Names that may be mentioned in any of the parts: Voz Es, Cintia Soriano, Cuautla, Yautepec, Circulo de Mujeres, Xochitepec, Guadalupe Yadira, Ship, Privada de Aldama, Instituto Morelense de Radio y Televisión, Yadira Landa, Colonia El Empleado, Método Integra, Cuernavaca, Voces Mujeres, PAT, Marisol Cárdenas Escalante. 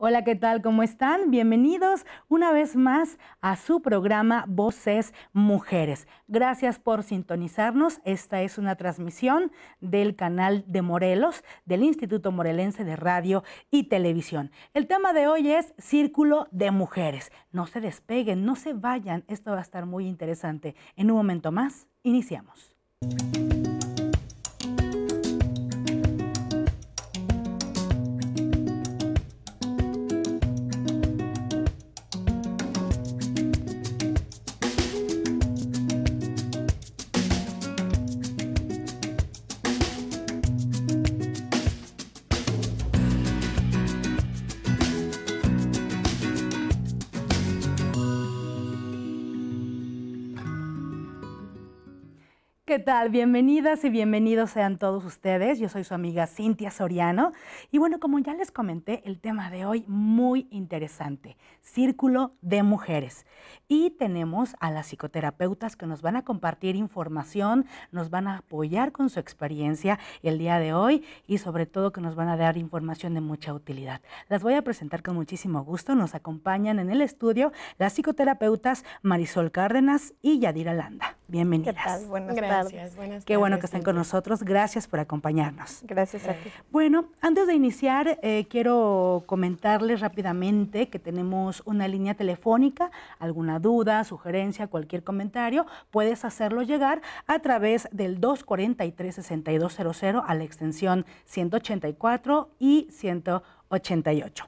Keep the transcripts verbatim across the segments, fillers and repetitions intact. Hola, ¿qué tal? ¿Cómo están? Bienvenidos una vez más a su programa Voces Mujeres. Gracias por sintonizarnos. Esta es una transmisión del canal de Morelos, del Instituto Morelense de Radio y Televisión. El tema de hoy es Círculo de Mujeres. No se despeguen, no se vayan. Esto va a estar muy interesante. En un momento más, iniciamos. ¿Qué tal? Bienvenidas y bienvenidos sean todos ustedes. Yo soy su amiga Cintia Soriano. Y bueno, como ya les comenté, el tema de hoy muy interesante, Círculo de Mujeres. Y tenemos a las psicoterapeutas que nos van a compartir información, nos van a apoyar con su experiencia el día de hoy y sobre todo que nos van a dar información de mucha utilidad. Las voy a presentar con muchísimo gusto. Nos acompañan en el estudio las psicoterapeutas Marisol Cárdenas y Yadira Landa. Bienvenidas. ¿Qué tal? Buenas tardes. Gracias, buenas tardes. Qué bueno que estén con nosotros. Gracias por acompañarnos. Gracias a ti. Bueno, antes de iniciar, eh, quiero comentarles rápidamente que tenemos una línea telefónica. Alguna duda, sugerencia, cualquier comentario, puedes hacerlo llegar a través del dos cuarenta y tres, sesenta y dos cero cero a la extensión ciento ochenta y cuatro y ciento ochenta y ocho.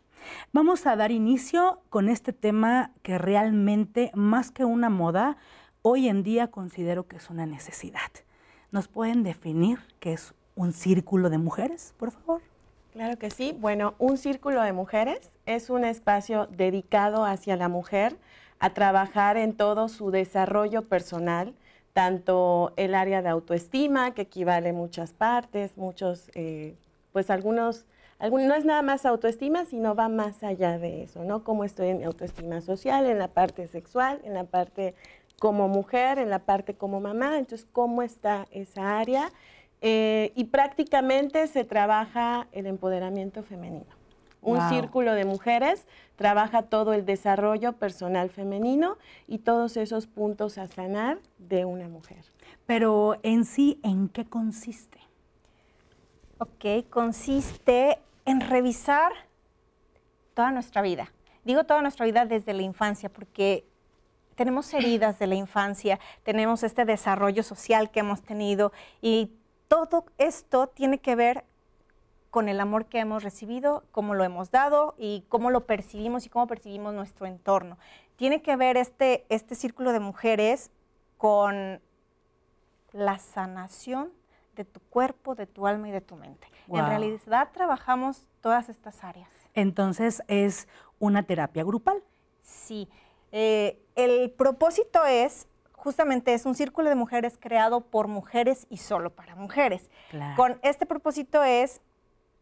Vamos a dar inicio con este tema que realmente, más que una moda, hoy en día considero que es una necesidad. ¿Nos pueden definir qué es un círculo de mujeres, por favor? Claro que sí. Bueno, un círculo de mujeres es un espacio dedicado hacia la mujer a trabajar en todo su desarrollo personal, tanto el área de autoestima, que equivale a muchas partes, muchos, eh, pues algunos, algunos, no es nada más autoestima, sino va más allá de eso, ¿no? Cómo estoy en mi autoestima social, en la parte sexual, en la parte como mujer, en la parte como mamá, entonces cómo está esa área, eh, y prácticamente se trabaja el empoderamiento femenino. Un wow. círculo de mujeres trabaja todo el desarrollo personal femenino y todos esos puntos a sanar de una mujer. Pero en sí, ¿en qué consiste? Ok, consiste en revisar toda nuestra vida. Digo toda nuestra vida desde la infancia porque tenemos heridas de la infancia, tenemos este desarrollo social que hemos tenido y todo esto tiene que ver con el amor que hemos recibido, cómo lo hemos dado y cómo lo percibimos y cómo percibimos nuestro entorno. Tiene que ver este, este círculo de mujeres con la sanación de tu cuerpo, de tu alma y de tu mente. Wow. En realidad trabajamos todas estas áreas. Entonces, ¿es una terapia grupal? Sí. Eh, el propósito es, justamente es un círculo de mujeres creado por mujeres y solo para mujeres. Claro. Con este propósito es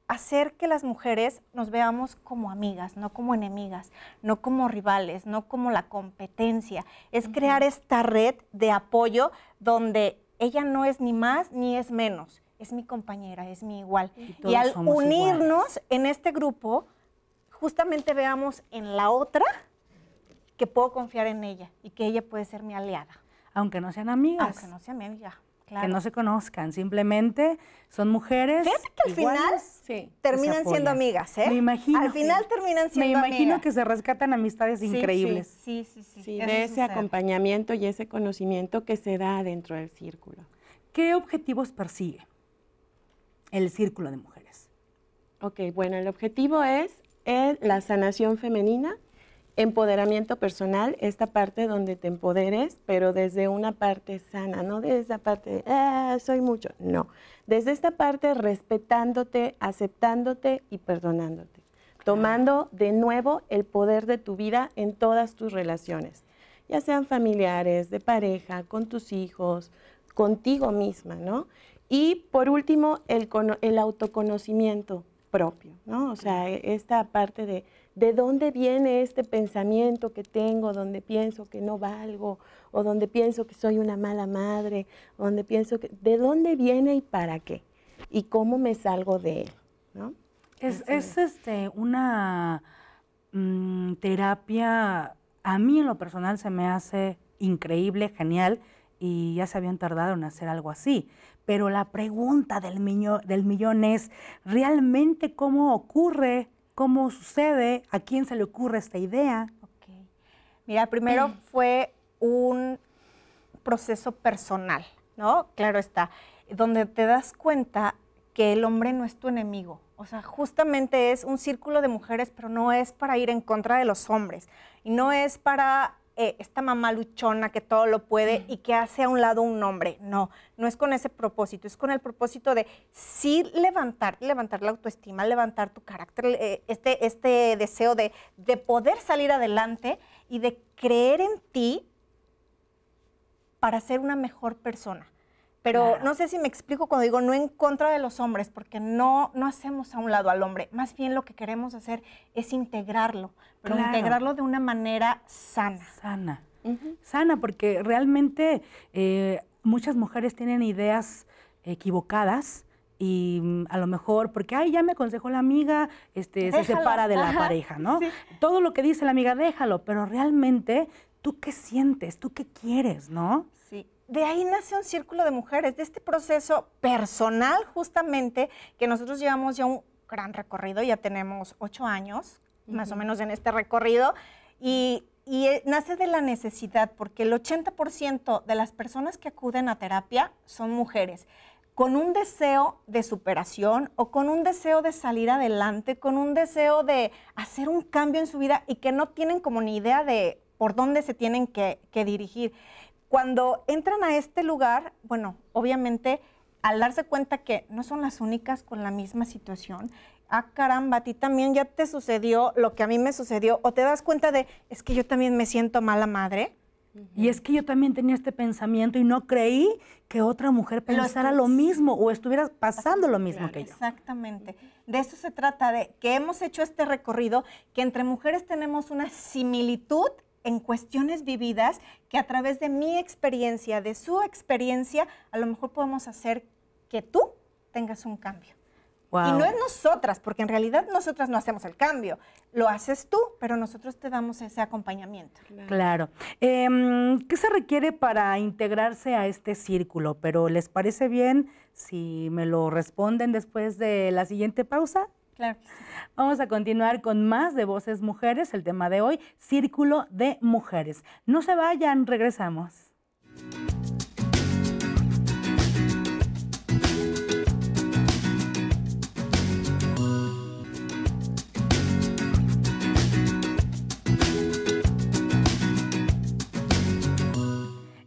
hacer que las mujeres nos veamos como amigas, no como enemigas, no como rivales, no como la competencia. Es uh-huh. crear esta red de apoyo donde ella no es ni más ni es menos, es mi compañera, es mi igual. Y, y al unirnos iguales en este grupo, justamente veamos en la otra que puedo confiar en ella y que ella puede ser mi aliada. Aunque no sean amigas. Aunque no sean amigas, claro. Que no se conozcan, simplemente son mujeres. Fíjate que al final sí, terminan siendo amigas, ¿eh? Me imagino. Al final sí. terminan siendo amigas. Me imagino amigas. que se rescatan amistades sí, increíbles. Sí, sí, sí. sí, sí de ese sucede. acompañamiento y ese conocimiento que se da dentro del círculo. ¿Qué objetivos persigue el círculo de mujeres? Ok, bueno, el objetivo es el, la sanación femenina, empoderamiento personal, esta parte donde te empoderes, pero desde una parte sana, no desde esa parte de, ah, soy mucho, no. Desde esta parte respetándote, aceptándote y perdonándote. Tomando de nuevo el poder de tu vida en todas tus relaciones, ya sean familiares, de pareja, con tus hijos, contigo misma, ¿no? Y por último, el, el autoconocimiento propio, ¿no? O sea, esta parte de ¿de dónde viene este pensamiento que tengo, donde pienso que no valgo, o donde pienso que soy una mala madre, o donde pienso que... ¿De dónde viene y para qué? ¿Y cómo me salgo de él? ¿No? Es, es este, una mmm, terapia, a mí en lo personal se me hace increíble, genial, y ya se habían tardado en hacer algo así. Pero la pregunta del, miño, del millón es, ¿realmente cómo ocurre? ¿Cómo sucede? ¿A quién se le ocurre esta idea? Okay. Mira, primero fue un proceso personal, ¿no? Claro está, donde te das cuenta que el hombre no es tu enemigo. O sea, justamente es un círculo de mujeres, pero no es para ir en contra de los hombres. Y no es para eh, esta mamá luchona que todo lo puede y que hace a un lado un hombre. No, no es con ese propósito. Es con el propósito de sí levantar, levantar la autoestima, levantar tu carácter, eh, este, este deseo de, de poder salir adelante y de creer en ti para ser una mejor persona. Pero claro, no sé si me explico cuando digo no en contra de los hombres, porque no, no hacemos a un lado al hombre. Más bien lo que queremos hacer es integrarlo, pero claro, integrarlo de una manera sana. Sana, uh-huh. sana, porque realmente eh, muchas mujeres tienen ideas equivocadas y mm, a lo mejor porque, ay, ya me aconsejó la amiga, este, se separa de la Ajá. pareja, ¿no? Sí. Todo lo que dice la amiga, déjalo, pero realmente, ¿tú qué sientes? ¿Tú qué quieres, no? Sí. De ahí nace un círculo de mujeres, de este proceso personal justamente que nosotros llevamos ya un gran recorrido, ya tenemos ocho años uh-huh. más o menos en este recorrido y, y nace de la necesidad porque el ochenta por ciento de las personas que acuden a terapia son mujeres con un deseo de superación o con un deseo de salir adelante, con un deseo de hacer un cambio en su vida y que no tienen como ni idea de por dónde se tienen que, que dirigir. Cuando entran a este lugar, bueno, obviamente, al darse cuenta que no son las únicas con la misma situación, ah, caramba, a ti también ya te sucedió lo que a mí me sucedió, o te das cuenta de, es que yo también me siento mala madre. Y es que yo también tenía este pensamiento y no creí que otra mujer pensara lo, lo mismo o estuviera pasando lo mismo que yo. Exactamente. De eso se trata, de que hemos hecho este recorrido, que entre mujeres tenemos una similitud en cuestiones vividas que a través de mi experiencia, de su experiencia, a lo mejor podemos hacer que tú tengas un cambio. Wow. Y no es nosotras, porque en realidad nosotras no hacemos el cambio. Lo haces tú, pero nosotros te damos ese acompañamiento. Claro. Eh, ¿Qué se requiere para integrarse a este círculo? Pero ¿les parece bien si me lo responden después de la siguiente pausa? Claro que sí. Vamos a continuar con más de Voces Mujeres, el tema de hoy, Círculo de Mujeres. No se vayan, regresamos.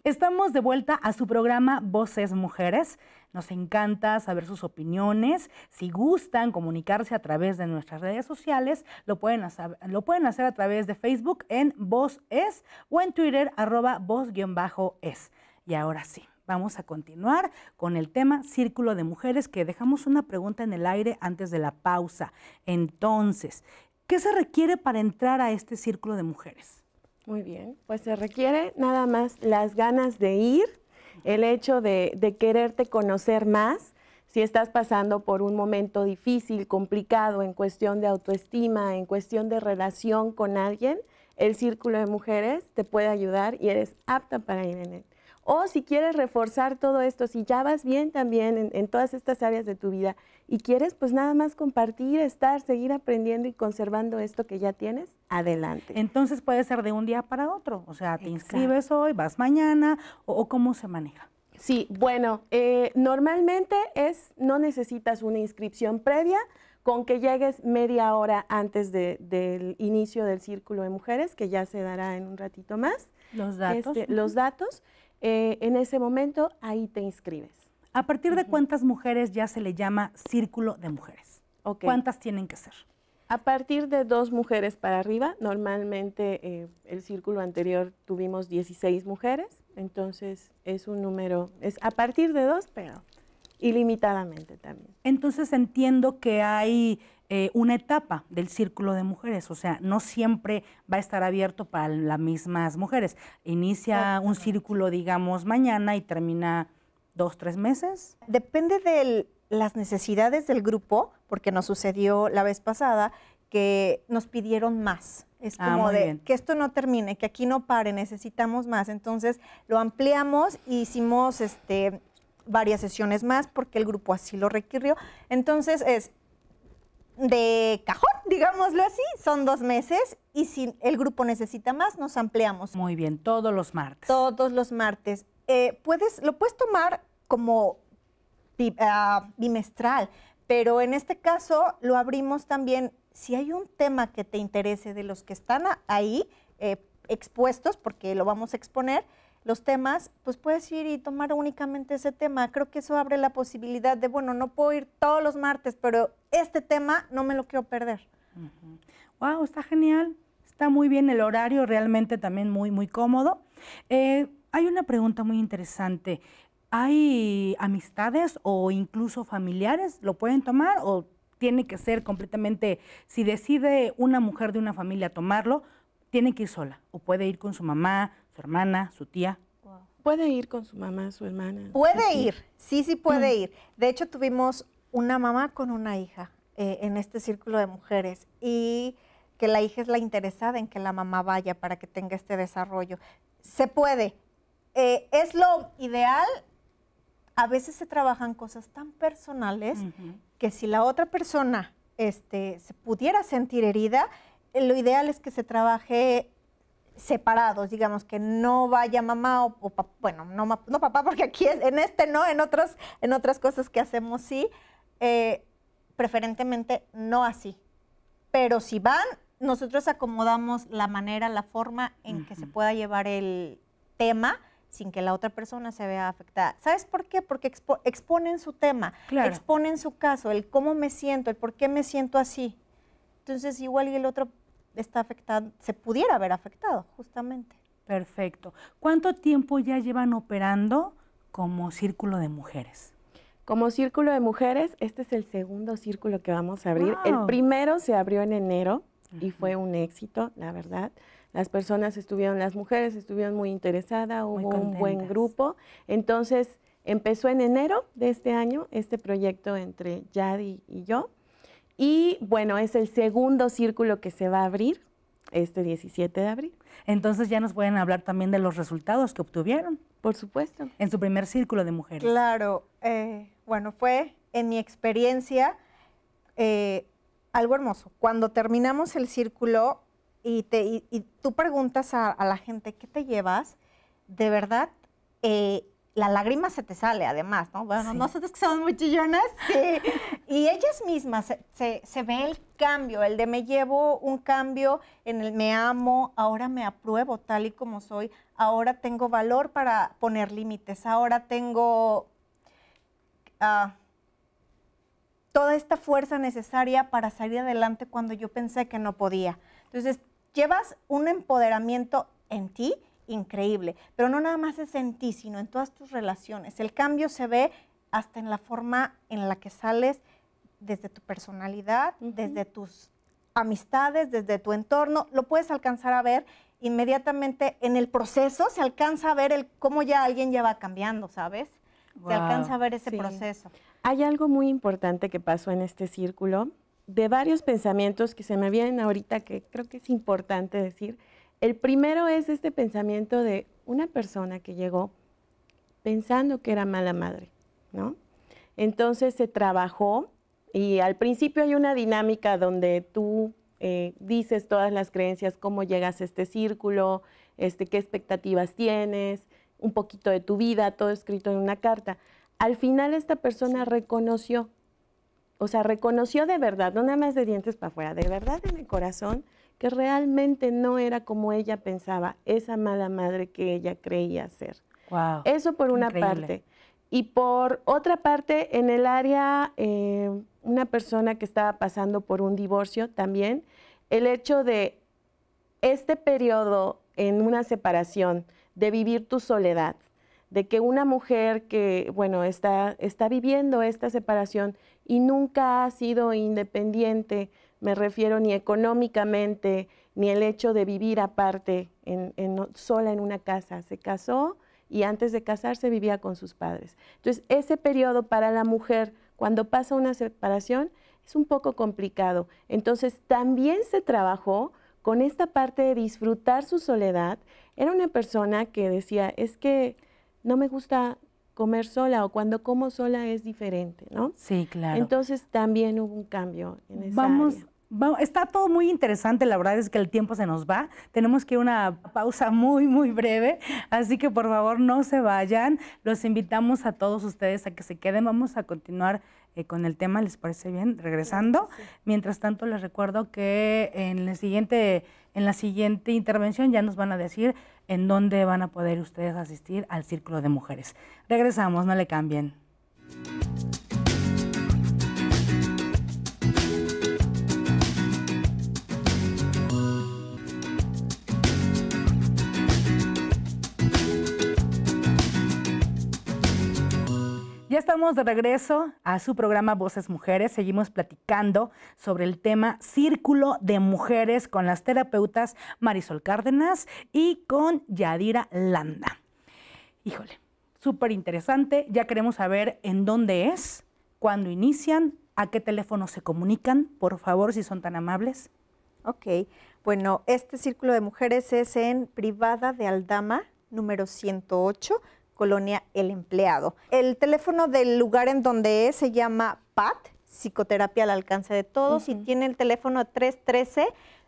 Estamos de vuelta a su programa Voces Mujeres. Nos encanta saber sus opiniones. Si gustan comunicarse a través de nuestras redes sociales, lo pueden hacer, lo pueden hacer a través de Facebook en Voz Es o en Twitter, arroba voz-es. Y ahora sí, vamos a continuar con el tema Círculo de Mujeres, que dejamos una pregunta en el aire antes de la pausa. Entonces, ¿qué se requiere para entrar a este Círculo de Mujeres? Muy bien, pues se requiere nada más las ganas de ir, el hecho de, de quererte conocer más. Si estás pasando por un momento difícil, complicado, en cuestión de autoestima, en cuestión de relación con alguien, el Círculo de Mujeres te puede ayudar y eres apta para ir en él. O si quieres reforzar todo esto, si ya vas bien también en, en todas estas áreas de tu vida y quieres pues nada más compartir, estar, seguir aprendiendo y conservando esto que ya tienes, adelante. Entonces puede ser de un día para otro, o sea, te Exacto. inscribes hoy, vas mañana, o, o ¿cómo se maneja? Sí, bueno, eh, normalmente es, no necesitas una inscripción previa, con que llegues media hora antes de, del inicio del Círculo de Mujeres, que ya se dará en un ratito más. Los datos. Este, los datos. Eh, en ese momento, ahí te inscribes. ¿A partir de cuántas mujeres ya se le llama Círculo de Mujeres? Okay. ¿Cuántas tienen que ser? A partir de dos mujeres para arriba. Normalmente, eh, el círculo anterior tuvimos dieciséis mujeres, entonces es un número, es a partir de dos, pero ilimitadamente también. Entonces entiendo que hay eh, una etapa del Círculo de Mujeres, o sea, no siempre va a estar abierto para las mismas mujeres. Inicia un círculo, digamos, mañana y termina dos, tres meses. Depende de las necesidades del grupo, porque nos sucedió la vez pasada que nos pidieron más. Es como ah, de bien. que esto no termine, que aquí no pare, necesitamos más. Entonces lo ampliamos e hicimos este, varias sesiones más porque el grupo así lo requirió. Entonces es de cajón, digámoslo así, son dos meses y si el grupo necesita más, nos ampliamos. Muy bien, todos los martes. Todos los martes. Eh, puedes, lo puedes tomar como uh, bimestral, pero en este caso lo abrimos también. Si hay un tema que te interese de los que están ahí eh, expuestos, porque lo vamos a exponer, los temas, pues puedes ir y tomar únicamente ese tema. Creo que eso abre la posibilidad de, bueno, no puedo ir todos los martes, pero este tema no me lo quiero perder. Uh-huh. Wow, está genial. Está muy bien el horario, realmente también muy, muy cómodo. Eh, hay una pregunta muy interesante. ¿Hay amistades o incluso familiares? ¿Lo pueden tomar o...? Tiene que ser completamente, si decide una mujer de una familia tomarlo, tiene que ir sola. O puede ir con su mamá, su hermana, su tía. Wow. Puede ir con su mamá, su hermana. Puede ir, sí, sí puede ir. De hecho, tuvimos una mamá con una hija eh, en este círculo de mujeres y que la hija es la interesada en que la mamá vaya para que tenga este desarrollo. Se puede. Eh, es lo ideal. A veces se trabajan cosas tan personales uh-huh. que si la otra persona este, se pudiera sentir herida, lo ideal es que se trabaje separados, digamos, que no vaya mamá o, o papá, bueno, no, no papá, porque aquí es, en este no, en otras, en otras cosas que hacemos sí, eh, preferentemente no así. Pero si van, nosotros acomodamos la manera, la forma en uh-huh. que se pueda llevar el tema sin que la otra persona se vea afectada. ¿Sabes por qué? Porque expo exponen su tema, claro. exponen su caso, el cómo me siento, el por qué me siento así. Entonces, igual y el otro está afectado, se pudiera haber afectado, justamente. Perfecto. ¿Cuánto tiempo ya llevan operando como Círculo de Mujeres? Como Círculo de Mujeres, este es el segundo círculo que vamos a abrir. Wow. El primero se abrió en enero uh-huh. y fue un éxito, la verdad. Las personas estuvieron, las mujeres estuvieron muy interesadas, hubo un buen grupo. Entonces, empezó en enero de este año este proyecto entre Yadi y yo. Y bueno, es el segundo círculo que se va a abrir este diecisiete de abril. Entonces, ya nos pueden hablar también de los resultados que obtuvieron. Por supuesto. En su primer círculo de mujeres. Claro. Eh, bueno, fue en mi experiencia eh, algo hermoso. Cuando terminamos el círculo... Y, te, y, y tú preguntas a, a la gente, ¿qué te llevas? De verdad, eh, la lágrima se te sale, además, ¿no? Bueno, sí. Nosotros que somos muy chillonas, sí. Y ellas mismas, se, se, se ve el cambio, el de me llevo un cambio en el me amo, ahora me apruebo tal y como soy, ahora tengo valor para poner límites, ahora tengo... Uh, toda esta fuerza necesaria para salir adelante cuando yo pensé que no podía. Entonces, llevas un empoderamiento en ti increíble, pero no nada más es en ti, sino en todas tus relaciones. El cambio se ve hasta en la forma en la que sales desde tu personalidad, uh-huh. desde tus amistades, desde tu entorno. Lo puedes alcanzar a ver inmediatamente en el proceso, se alcanza a ver el cómo ya alguien ya va cambiando, ¿sabes? Wow. Se alcanza a ver ese sí. proceso. Hay algo muy importante que pasó en este círculo, de varios pensamientos que se me vienen ahorita que creo que es importante decir. El primero es este pensamiento de una persona que llegó pensando que era mala madre, ¿no? Entonces se trabajó y al principio hay una dinámica donde tú eh, dices todas las creencias, cómo llegas a este círculo, este, qué expectativas tienes, un poquito de tu vida, todo escrito en una carta. Al final esta persona reconoció, o sea, reconoció de verdad, no nada más de dientes para afuera, de verdad en el corazón, que realmente no era como ella pensaba, esa mala madre que ella creía ser. Wow, eso por una increíble. parte. Y por otra parte, en el área, eh, una persona que estaba pasando por un divorcio también, el hecho de este periodo en una separación, de vivir tu soledad, de que una mujer que, bueno, está, está viviendo esta separación y nunca ha sido independiente, me refiero ni económicamente, ni el hecho de vivir aparte, en, en, sola en una casa. Se casó y antes de casarse vivía con sus padres. Entonces, ese periodo para la mujer, cuando pasa una separación, es un poco complicado. Entonces, también se trabajó con esta parte de disfrutar su soledad. Era una persona que decía, es que no me gusta comer sola, o cuando como sola es diferente, ¿no? Sí, claro. Entonces, también hubo un cambio en esa Vamos. área. Está todo muy interesante, la verdad es que el tiempo se nos va. Tenemos que ir a una pausa muy, muy breve, así que por favor no se vayan. Los invitamos a todos ustedes a que se queden. Vamos a continuar eh, con el tema, ¿les parece bien? Regresando. Sí, sí. Mientras tanto, les recuerdo que en la siguiente, en la siguiente intervención ya nos van a decir en dónde van a poder ustedes asistir al Círculo de Mujeres. Regresamos, no le cambien. Ya estamos de regreso a su programa Voces Mujeres. Seguimos platicando sobre el tema Círculo de Mujeres con las terapeutas Marisol Cárdenas y con Yadira Landa. Híjole, súper interesante. Ya queremos saber en dónde es, cuándo inician, a qué teléfono se comunican. Por favor, si son tan amables. Ok, bueno, este Círculo de Mujeres es en Privada de Aldama, número ciento ocho, Colonia El Empleado. El teléfono del lugar en donde es se llama P A T, Psicoterapia al Alcance de Todos, uh-huh. y tiene el teléfono tres uno tres,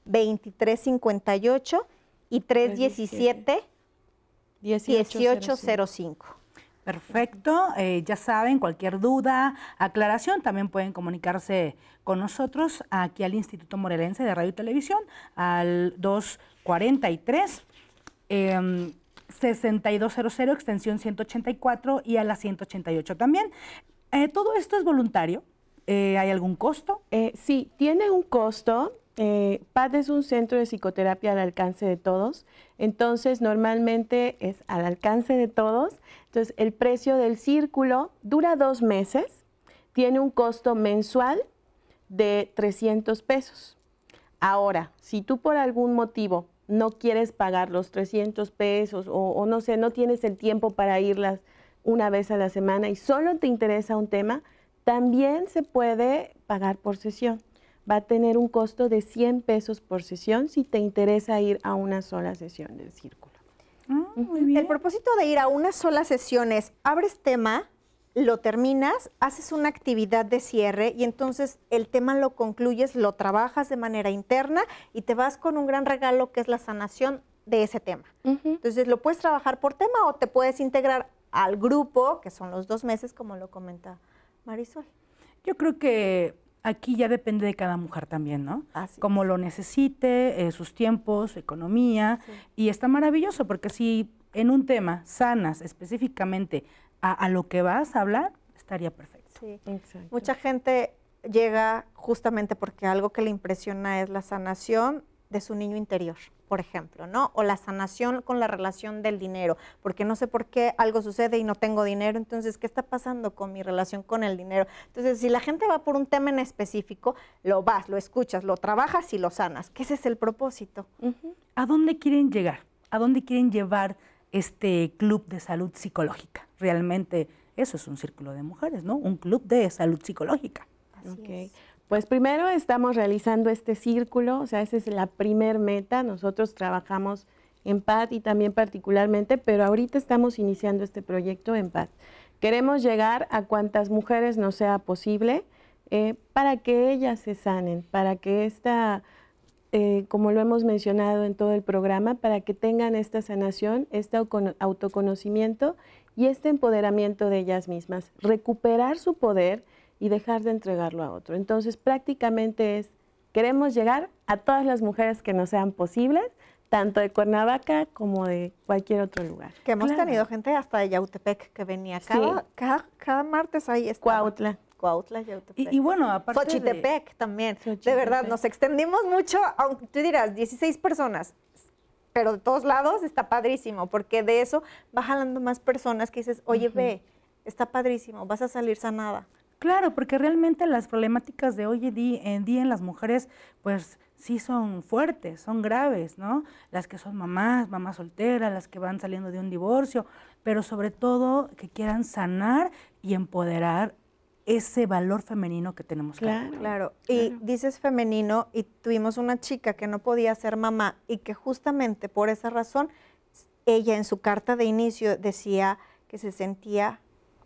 dos tres cinco ocho y tres uno siete, uno ocho cero cinco. Perfecto, eh, ya saben, cualquier duda, aclaración, también pueden comunicarse con nosotros aquí al Instituto Morelense de Radio y Televisión, al dos cuarenta y tres. Eh, sesenta y dos cero cero, extensión ciento ochenta y cuatro y a la ciento ochenta y ocho también. Eh, ¿Todo esto es voluntario? Eh, ¿Hay algún costo? Eh, sí, tiene un costo. Eh, P A D es un centro de psicoterapia al alcance de todos. Entonces, normalmente es al alcance de todos. Entonces, el precio del círculo dura dos meses. Tiene un costo mensual de trescientos pesos. Ahora, si tú por algún motivo no quieres pagar los trescientos pesos o, o no sé, no tienes el tiempo para irlas una vez a la semana y solo te interesa un tema, también se puede pagar por sesión. Va a tener un costo de cien pesos por sesión si te interesa ir a una sola sesión del círculo. Ah, muy bien. El propósito de ir a una sola sesión es, abres tema, lo terminas, haces una actividad de cierre y entonces el tema lo concluyes, lo trabajas de manera interna y te vas con un gran regalo que es la sanación de ese tema. Uh-huh. Entonces lo puedes trabajar por tema o te puedes integrar al grupo, que son los dos meses, como lo comenta Marisol. Yo creo que aquí ya depende de cada mujer también, ¿no? Así como es. Lo necesite, eh, sus tiempos, su economía, sí. Y está maravilloso porque si en un tema sanas específicamente A, a lo que vas a hablar, estaría perfecto. Sí. Mucha gente llega justamente porque algo que le impresiona es la sanación de su niño interior, por ejemplo, ¿no? O la sanación con la relación del dinero, porque no sé por qué algo sucede y no tengo dinero, entonces, ¿qué está pasando con mi relación con el dinero? Entonces, si la gente va por un tema en específico, lo vas, lo escuchas, lo trabajas y lo sanas, que ese es el propósito. Uh-huh. ¿A dónde quieren llegar? ¿A dónde quieren llevar este club de salud psicológica? Realmente eso es un círculo de mujeres, ¿no? Un club de salud psicológica. Así okay. es. Pues primero estamos realizando este círculo, o sea, esa es la primer meta. Nosotros trabajamos en P A T y también particularmente, pero ahorita estamos iniciando este proyecto en P A T. Queremos llegar a cuantas mujeres nos sea posible eh, para que ellas se sanen, para que esta... Eh, como lo hemos mencionado en todo el programa, para que tengan esta sanación, este autoconocimiento y este empoderamiento de ellas mismas, recuperar su poder y dejar de entregarlo a otro. Entonces, prácticamente es, queremos llegar a todas las mujeres que nos sean posibles, tanto de Cuernavaca como de cualquier otro lugar. Que hemos claro. tenido gente hasta de Yautepec que venía cada, sí. cada, cada martes ahí estaba. Cuautla. Cuautla, Yautepec. Y, y bueno, aparte Xochitepec de... también. Xochitepec. De verdad, nos extendimos mucho, aunque tú dirás, dieciséis personas, pero de todos lados está padrísimo, porque de eso va jalando más personas que dices, oye, uh-huh. ve, está padrísimo, vas a salir sanada. Claro, porque realmente las problemáticas de hoy en día en las mujeres, pues sí son fuertes, son graves, ¿no? Las que son mamás, mamás solteras, las que van saliendo de un divorcio, pero sobre todo que quieran sanar y empoderar ese valor femenino que tenemos. Claro, claro. claro. Y claro. dices femenino, y tuvimos una chica que no podía ser mamá y que justamente por esa razón, ella en su carta de inicio decía que se sentía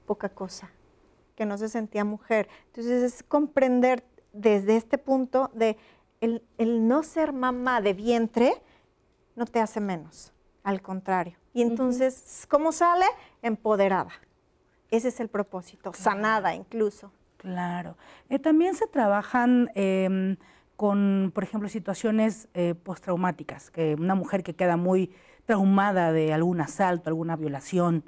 poca cosa, que no se sentía mujer. Entonces es comprender desde este punto de el, el no ser mamá de vientre no te hace menos, al contrario. Y entonces, uh-huh. ¿cómo sale? Empoderada. Ese es el propósito, claro. sanada incluso. Claro. Eh, también se trabajan eh, con, por ejemplo, situaciones eh, postraumáticas, que una mujer que queda muy traumada de algún asalto, alguna violación,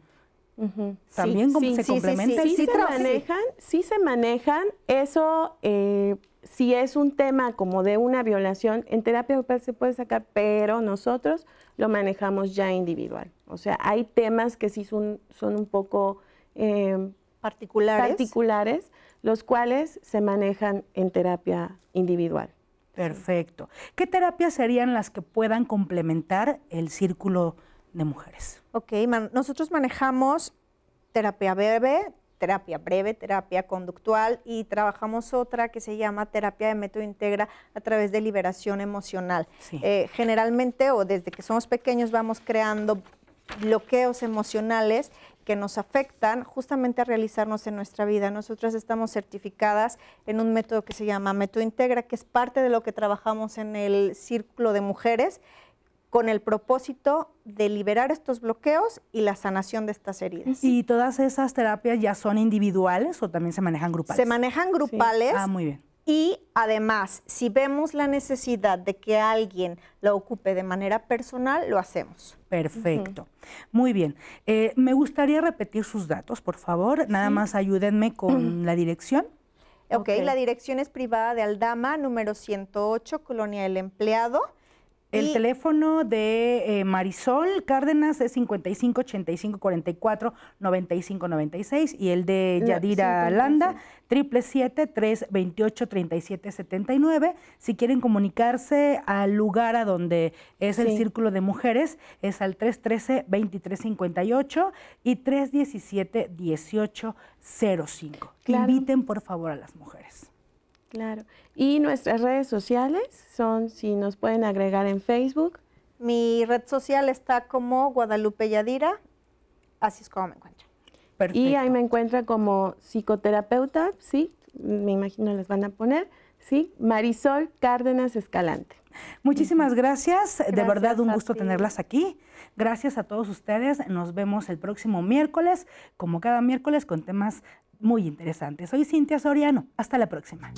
uh-huh. también sí, como sí, se sí, complementa. Sí, sí, sí, sí, sí, se manejan, sí se manejan, eso eh, si es un tema como de una violación, en terapia grupal se puede sacar, pero nosotros lo manejamos ya individual. O sea, hay temas que sí son, son un poco... Eh, particulares. particulares, los cuales se manejan en terapia individual. Perfecto. ¿Qué terapias serían las que puedan complementar el Círculo de Mujeres? Ok, man, nosotros manejamos terapia breve, terapia breve, terapia conductual, y trabajamos otra que se llama terapia de método integra a través de liberación emocional. Sí. Eh, generalmente, o desde que somos pequeños, vamos creando bloqueos emocionales que nos afectan justamente a realizarnos en nuestra vida. Nosotras estamos certificadas en un método que se llama Método Integra, que es parte de lo que trabajamos en el Círculo de Mujeres, con el propósito de liberar estos bloqueos y la sanación de estas heridas. ¿Y todas esas terapias ya son individuales o también se manejan grupales? Se manejan grupales. Sí. Ah, muy bien. Y además, si vemos la necesidad de que alguien lo ocupe de manera personal, lo hacemos. Perfecto. Uh-huh. Muy bien. Eh, me gustaría repetir sus datos, por favor. Nada sí. más ayúdenme con uh-huh. la dirección. Okay, ok, la dirección es Privada de Aldama, número ciento ocho, Colonia El Empleado. El y... teléfono de eh, Marisol Cárdenas es cincuenta y cinco, ochenta y cinco, cuarenta y cuatro, noventa y cinco, noventa y seis, y el de Yadira Landa, triple siete, tres veintiocho, treinta y siete setenta y nueve. Si quieren comunicarse al lugar a donde es sí. el Círculo de Mujeres, es al tres trece, veintitrés cincuenta y ocho y tres diecisiete, dieciocho cero cinco. Claro. Inviten, por favor, a las mujeres. Claro. Y nuestras redes sociales son, si nos pueden agregar en Facebook. Mi red social está como Guadalupe Yadira, así es como me encuentro. Perfecto. Y ahí me encuentra como psicoterapeuta, sí, me imagino les van a poner, sí, Marisol Cárdenas Escalante. Muchísimas gracias, gracias de verdad un gusto ti. tenerlas aquí. Gracias a todos ustedes, nos vemos el próximo miércoles, como cada miércoles, con temas muy interesantes. Soy Cintia Soriano, hasta la próxima.